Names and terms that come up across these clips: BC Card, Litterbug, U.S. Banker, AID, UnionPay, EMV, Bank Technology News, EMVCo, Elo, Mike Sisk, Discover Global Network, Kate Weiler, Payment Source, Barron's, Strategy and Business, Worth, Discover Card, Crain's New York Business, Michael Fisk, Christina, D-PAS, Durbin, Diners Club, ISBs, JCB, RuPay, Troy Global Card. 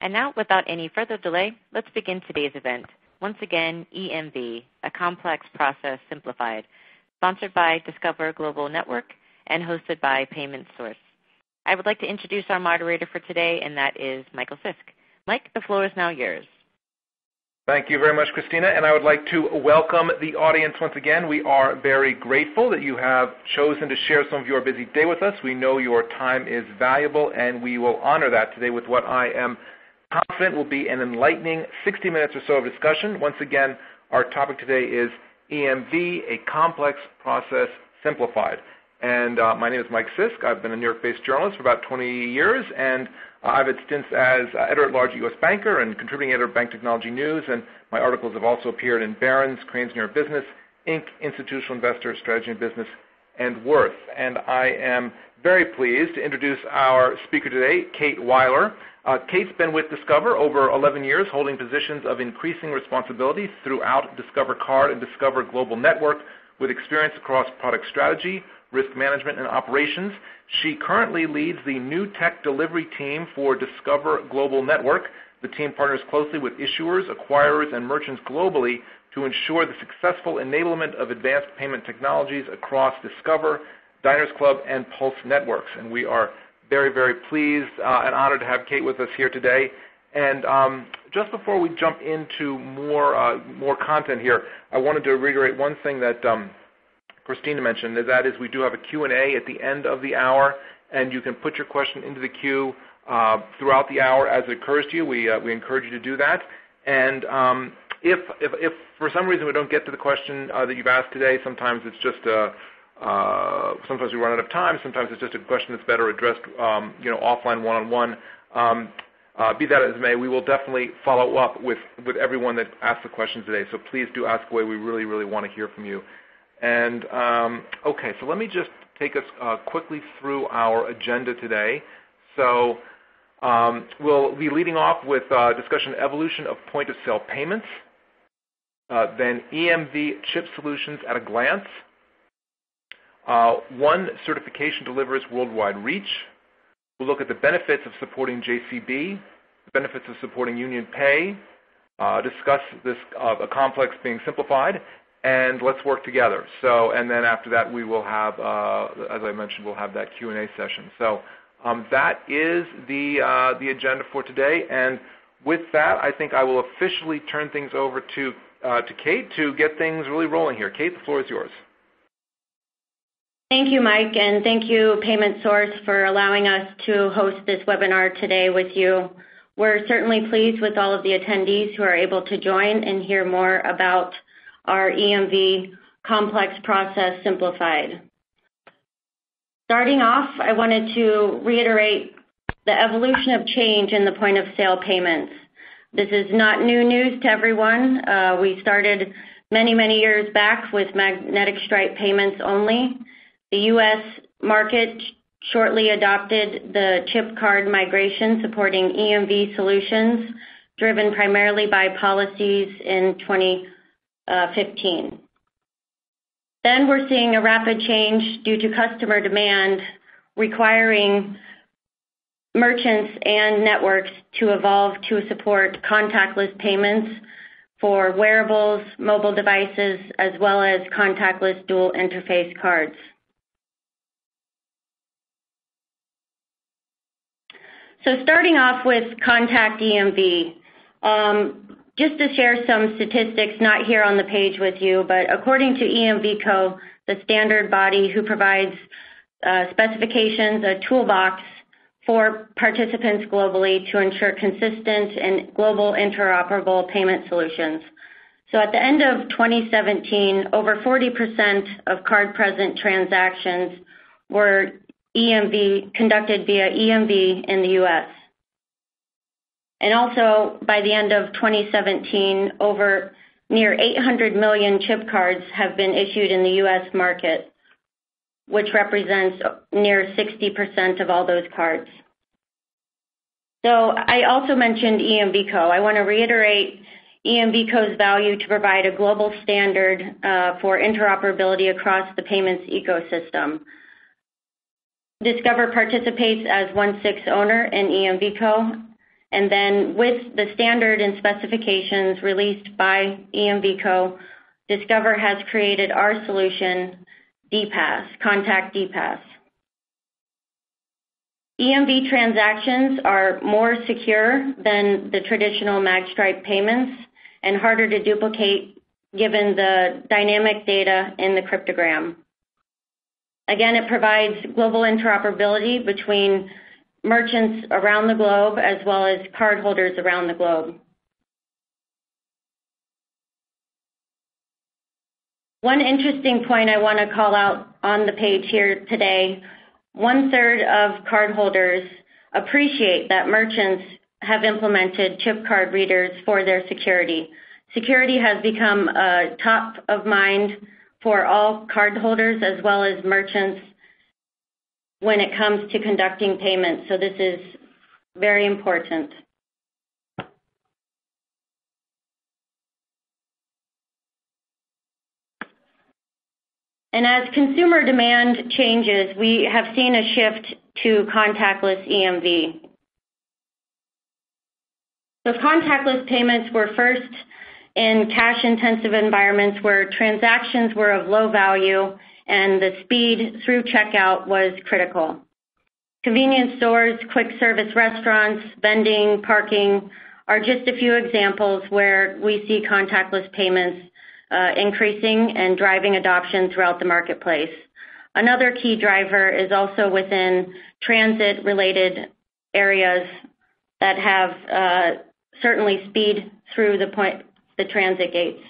And now, without any further delay, let's begin today's event. Once again, EMV, a complex process simplified, sponsored by Discover Global Network and hosted by Payment Source. I would like to introduce our moderator for today, and that is Michael Fisk. Mike, the floor is now yours. Thank you very much, Christina, and I would like to welcome the audience once again. We are very grateful that you have chosen to share some of your busy day with us. We know your time is valuable, and we will honor that today with what I am confident will be an enlightening 60 minutes or so of discussion. Once again, our topic today is EMV, a complex process simplified. And my name is Mike Sisk. I've been a New York-based journalist for about 20 years, and I've had stints as editor-at-large at U.S. Banker and contributing editor at Bank Technology News, and my articles have also appeared in Barron's, Crain's New York Business, Inc., Institutional Investor, Strategy and Business, and Worth. And I am very pleased to introduce our speaker today, Kate Weiler. Kate's been with Discover over 11 years, holding positions of increasing responsibility throughout Discover Card and Discover Global Network, with experience across product strategy, risk management, and operations. She currently leads the new tech delivery team for Discover Global Network. The team partners closely with issuers, acquirers, and merchants globally to ensure the successful enablement of advanced payment technologies across Discover, Diners Club, and Pulse Networks. And we are very, very pleased and honored to have Kate with us here today. And just before we jump into more content here, I wanted to reiterate one thing that Christina mentioned, and that is we do have a Q&A at the end of the hour, and you can put your question into the queue throughout the hour as it occurs to you. We encourage you to do that. And if for some reason we don't get to the question that you've asked today, sometimes it's just sometimes we run out of time. Sometimes it's just a question that's better addressed, offline, one-on-one. Be that as may, we will definitely follow up with everyone that asked the questions today. So please do ask away. We really, really want to hear from you. And okay, so let me just take us quickly through our agenda today. So we'll be leading off with discussion evolution of point-of-sale payments, then EMV chip solutions at a glance, one certification delivers worldwide reach. We'll look at the benefits of supporting JCB, the benefits of supporting UnionPay, discuss this a complex being simplified, and let's work together. So, and then after that, we will have, as I mentioned, we'll have that Q&A session. So that is the agenda for today. And with that, I think I will officially turn things over to Kate to get things really rolling here. Kate, the floor is yours. Thank you, Mike, and thank you, Payment Source, for allowing us to host this webinar today with you. We're certainly pleased with all of the attendees who are able to join and hear more about our EMV complex process simplified. Starting off, I wanted to reiterate the evolution of change in the point-of-sale payments. This is not new news to everyone. We started many years back with magnetic stripe payments only. The U.S. market shortly adopted the chip card migration supporting EMV solutions, driven primarily by policies in 2015. Then we're seeing a rapid change due to customer demand requiring merchants and networks to evolve to support contactless payments for wearables, mobile devices, as well as contactless dual interface cards. So starting off with contact EMV, just to share some statistics not here on the page with you, but according to EMVCo, the standard body who provides specifications, a toolbox for participants globally to ensure consistent and global interoperable payment solutions. So at the end of 2017, over 40% of card-present transactions were conducted via EMV in the U.S. And also, by the end of 2017, over near 800 million chip cards have been issued in the U.S. market, which represents near 60% of all those cards. So I also mentioned EMVCo. I want to reiterate EMVCo's value to provide a global standard for interoperability across the payments ecosystem. Discover participates as 1/6 owner in EMVCo, And then with the standard and specifications released by EMVCo, Discover has created our solution, D-PAS, Contact D-PAS. EMV transactions are more secure than the traditional magstripe payments and harder to duplicate given the dynamic data in the cryptogram. Again, it provides global interoperability between merchants around the globe as well as cardholders around the globe. One interesting point I want to call out on the page here today, 1/3 of cardholders appreciate that merchants have implemented chip card readers for their security. Security has become top of mind for all cardholders as well as merchants when it comes to conducting payments. So this is very important. And as consumer demand changes, we have seen a shift to contactless EMV. So contactless payments were first in cash-intensive environments where transactions were of low value and the speed through checkout was critical. Convenience stores, quick service restaurants, vending, parking are just a few examples where we see contactless payments increasing and driving adoption throughout the marketplace. Another key driver is also within transit-related areas that have certainly speed through the transit gates.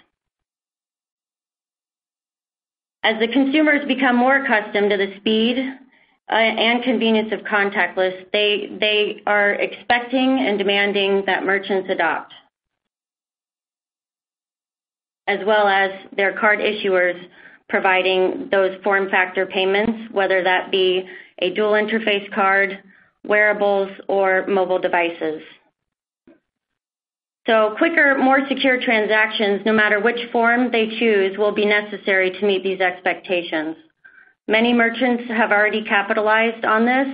As the consumers become more accustomed to the speed and convenience of contactless, they are expecting and demanding that merchants adopt, as well as their card issuers providing those form factor payments, whether that be a dual interface card, wearables, or mobile devices. So quicker, more secure transactions, no matter which form they choose, will be necessary to meet these expectations. Many merchants have already capitalized on this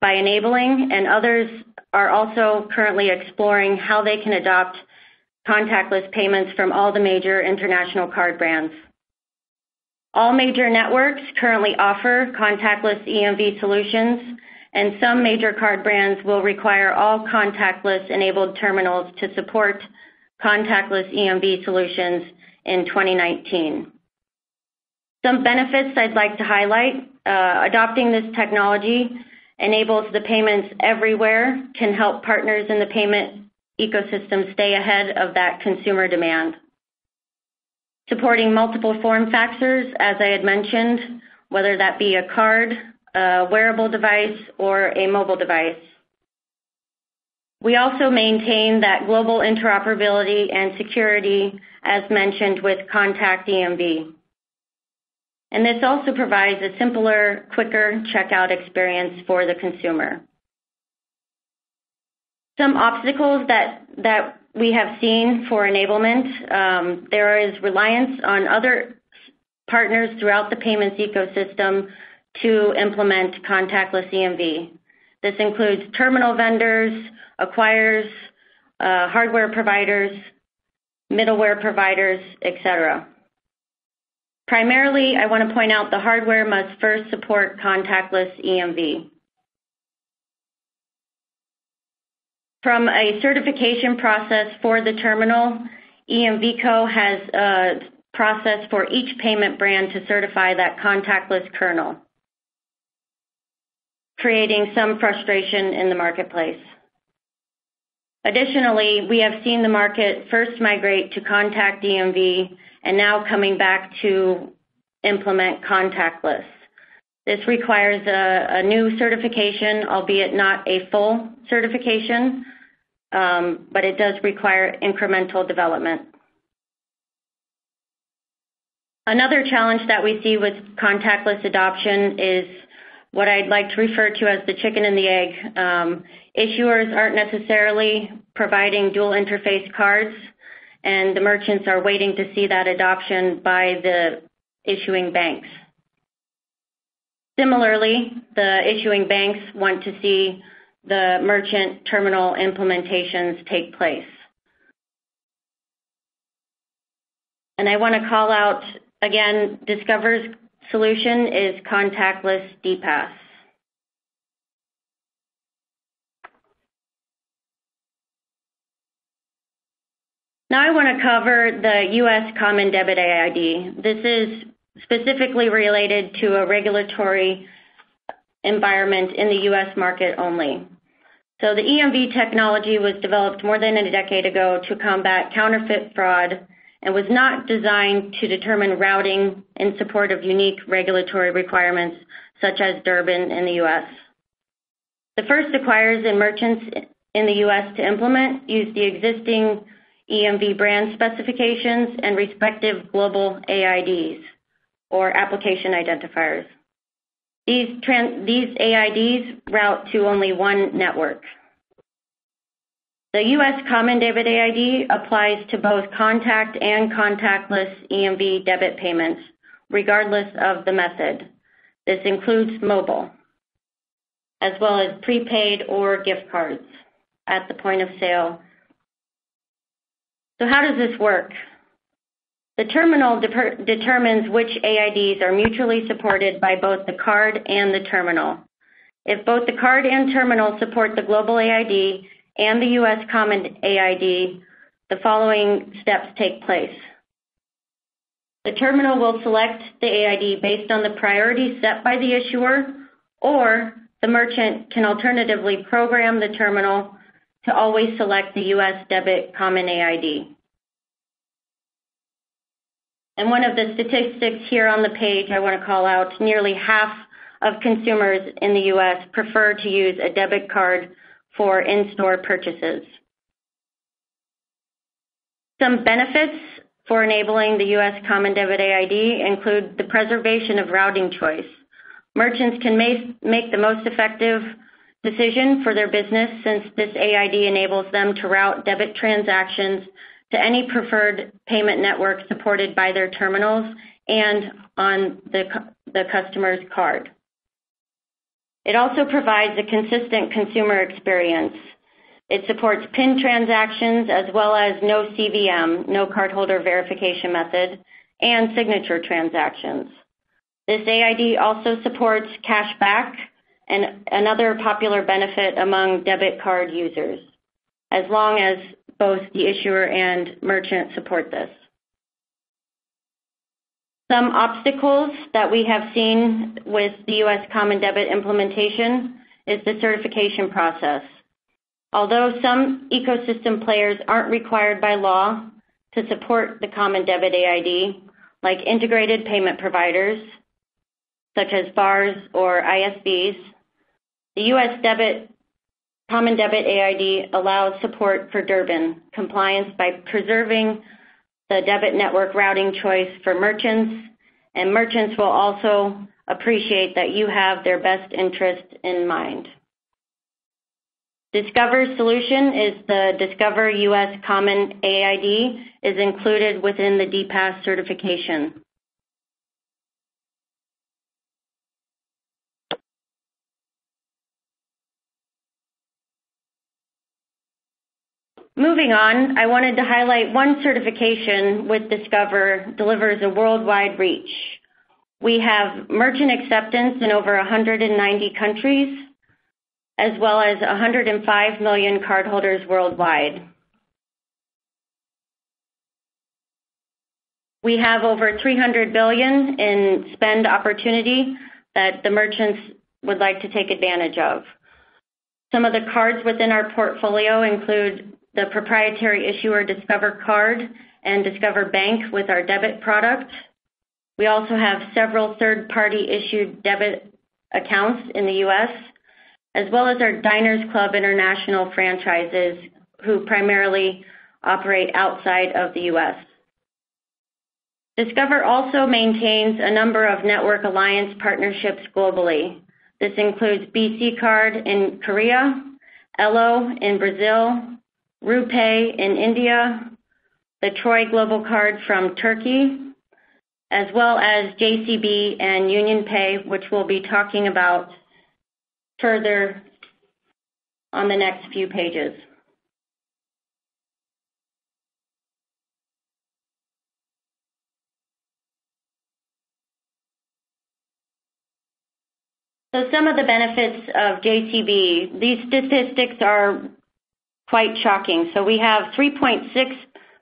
by enabling, and others are also currently exploring how they can adopt contactless payments from all the major international card brands. All major networks currently offer contactless EMV solutions, and some major card brands will require all contactless-enabled terminals to support contactless EMV solutions in 2019. Some benefits I'd like to highlight. Adopting this technology enables the payments everywhere, can help partners in the payment ecosystems stay ahead of that consumer demand. Supporting multiple form factors, as I had mentioned, whether that be a card, a wearable device, or a mobile device. We also maintain that global interoperability and security, as mentioned with Contact EMV. And this also provides a simpler, quicker checkout experience for the consumer. Some obstacles that we have seen for enablement, there is reliance on other partners throughout the payments ecosystem to implement contactless EMV. This includes terminal vendors, acquirers, hardware providers, middleware providers, etc. Primarily, I want to point out the hardware must first support contactless EMV. From a certification process for the terminal, EMVCo has a process for each payment brand to certify that contactless kernel, creating some frustration in the marketplace. Additionally, we have seen the market first migrate to Contact EMV and now coming back to implement contactless. This requires a new certification, albeit not a full certification, but it does require incremental development. Another challenge that we see with contactless adoption is what I'd like to refer to as the chicken and the egg. Issuers aren't necessarily providing dual interface cards, and the merchants are waiting to see that adoption by the issuing banks. Similarly, the issuing banks want to see the merchant terminal implementations take place. And I want to call out, again, Discover's solution is contactless D-PAS. Now I want to cover the U.S. Common Debit AID. This is specifically related to a regulatory environment in the U.S. market only. So the EMV technology was developed more than a decade ago to combat counterfeit fraud and was not designed to determine routing in support of unique regulatory requirements such as Durbin in the U.S. The first acquirers and merchants in the U.S. to implement use the existing EMV brand specifications and respective global AIDs, or application identifiers. These AIDs route to only one network. The U.S. Common Debit AID applies to both contact and contactless EMV debit payments, regardless of the method. This includes mobile, as well as prepaid or gift cards at the point of sale. So how does this work? The terminal determines which AIDs are mutually supported by both the card and the terminal. If both the card and terminal support the global AID and the U.S. Common AID, the following steps take place. The terminal will select the AID based on the priority set by the issuer, or the merchant can alternatively program the terminal to always select the U.S. debit common AID. And one of the statistics here on the page I want to call out, nearly half of consumers in the U.S. prefer to use a debit card for in-store purchases. Some benefits for enabling the U.S. Common Debit AID include the preservation of routing choice. Merchants can make the most effective decision for their business, since this AID enables them to route debit transactions to any preferred payment network supported by their terminals and on the customer's card. It also provides a consistent consumer experience. It supports PIN transactions as well as no CVM, no cardholder verification method, and signature transactions. This AID also supports cashback, and another popular benefit among debit card users, as long as both the issuer and merchant support this. Some obstacles that we have seen with the U.S. Common Debit implementation is the certification process. Although some ecosystem players aren't required by law to support the Common Debit AID, like integrated payment providers, such as BARS or ISBs, the U.S. Common Debit AID allows support for Durbin compliance by preserving the debit network routing choice for merchants, and merchants will also appreciate that you have their best interest in mind. Discover's solution is the Discover U.S. Common AID is included within the D-PAS certification. Moving on, I wanted to highlight one certification with Discover delivers a worldwide reach. We have merchant acceptance in over 190 countries, as well as 105 million cardholders worldwide. We have over $300 billion in spend opportunity that the merchants would like to take advantage of. Some of the cards within our portfolio include the proprietary issuer Discover Card and Discover Bank with our debit product. We also have several third-party issued debit accounts in the U.S., as well as our Diners Club international franchises, who primarily operate outside of the U.S. Discover also maintains a number of network alliance partnerships globally. This includes BC Card in Korea, Elo in Brazil, RuPay in India, the Troy Global Card from Turkey, as well as JCB and UnionPay, which we'll be talking about further on the next few pages. So some of the benefits of JCB, these statistics are quite shocking. So we have 3.6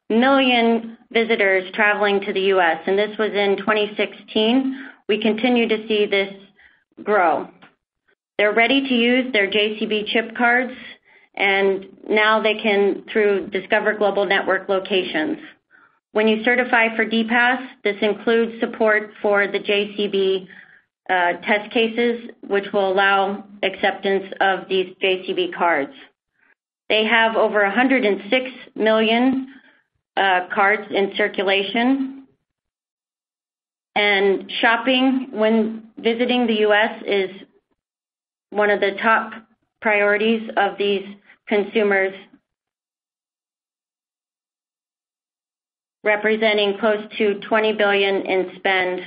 million visitors traveling to the U.S., and this was in 2016. We continue to see this grow. They're ready to use their JCB chip cards, and now they can through Discover Global Network locations. When you certify for D-PAS, this includes support for the JCB test cases, which will allow acceptance of these JCB cards. They have over 106 million cards in circulation. And shopping when visiting the U.S. is one of the top priorities of these consumers, representing close to $20 billion in spend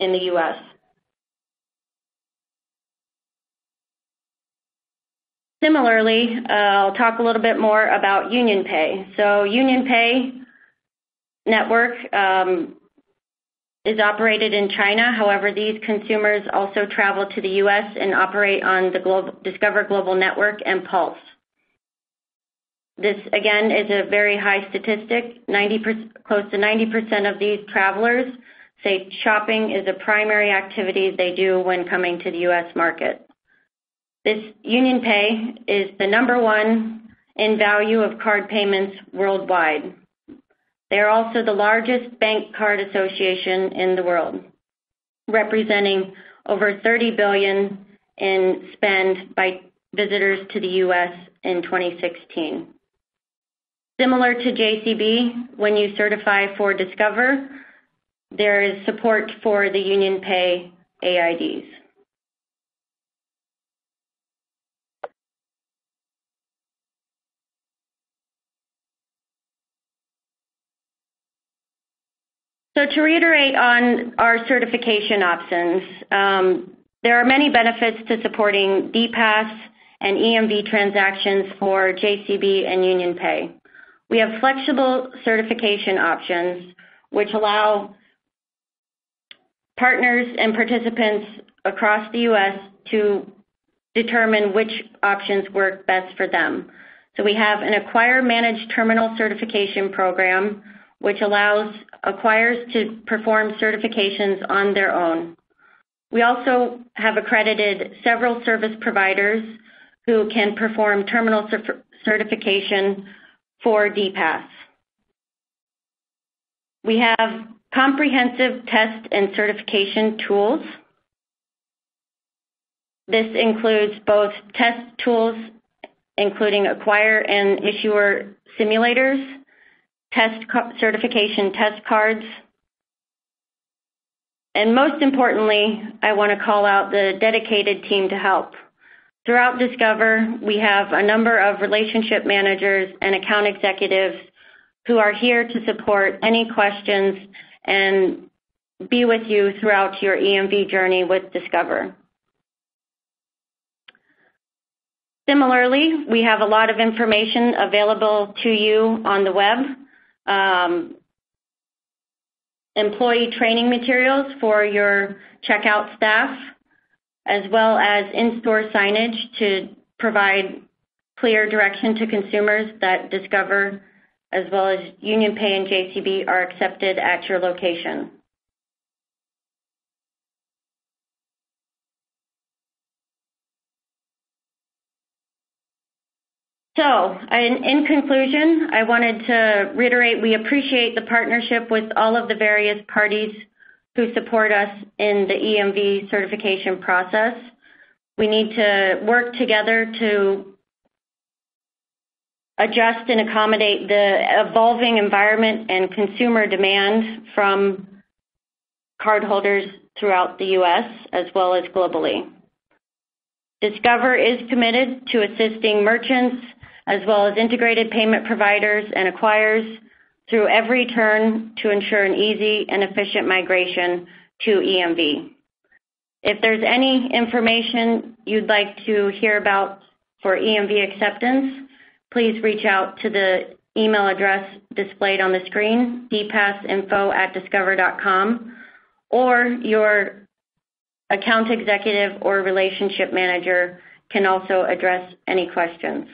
in the U.S. Similarly, I'll talk a little bit more about UnionPay. So UnionPay network is operated in China. However, these consumers also travel to the U.S. and operate on the Discover Global Network and Pulse. This, again, is a very high statistic. Close to 90% of these travelers say shopping is a primary activity they do when coming to the U.S. market. This UnionPay is the #1 in value of card payments worldwide. They are also the largest bank card association in the world, representing over $30 billion in spend by visitors to the U.S. in 2016. Similar to JCB, when you certify for Discover, there is support for the UnionPay AIDs. So to reiterate on our certification options, there are many benefits to supporting D-PAS and EMV transactions for JCB and UnionPay. We have flexible certification options, which allow partners and participants across the U.S. to determine which options work best for them. So we have an Acquire Managed Terminal Certification Program, which allows acquirers to perform certifications on their own. We also have accredited several service providers who can perform terminal certification for D-PAS. We have comprehensive test and certification tools. This includes both test tools, including acquire and issuer simulators, test certification test cards. And most importantly, I want to call out the dedicated team to help. Throughout Discover, we have a number of relationship managers and account executives who are here to support any questions and be with you throughout your EMV journey with Discover. Similarly, we have a lot of information available to you on the web. Employee training materials for your checkout staff, as well as in-store signage to provide clear direction to consumers that Discover, as well as UnionPay and JCB, are accepted at your location. So, in conclusion, I wanted to reiterate we appreciate the partnership with all of the various parties who support us in the EMV certification process. We need to work together to adjust and accommodate the evolving environment and consumer demand from cardholders throughout the U.S. as well as globally. Discover is committed to assisting merchants as well as integrated payment providers and acquirers through every turn to ensure an easy and efficient migration to EMV. If there's any information you'd like to hear about for EMV acceptance, please reach out to the email address displayed on the screen, dpasinfo@discover.com, or your account executive or relationship manager can also address any questions.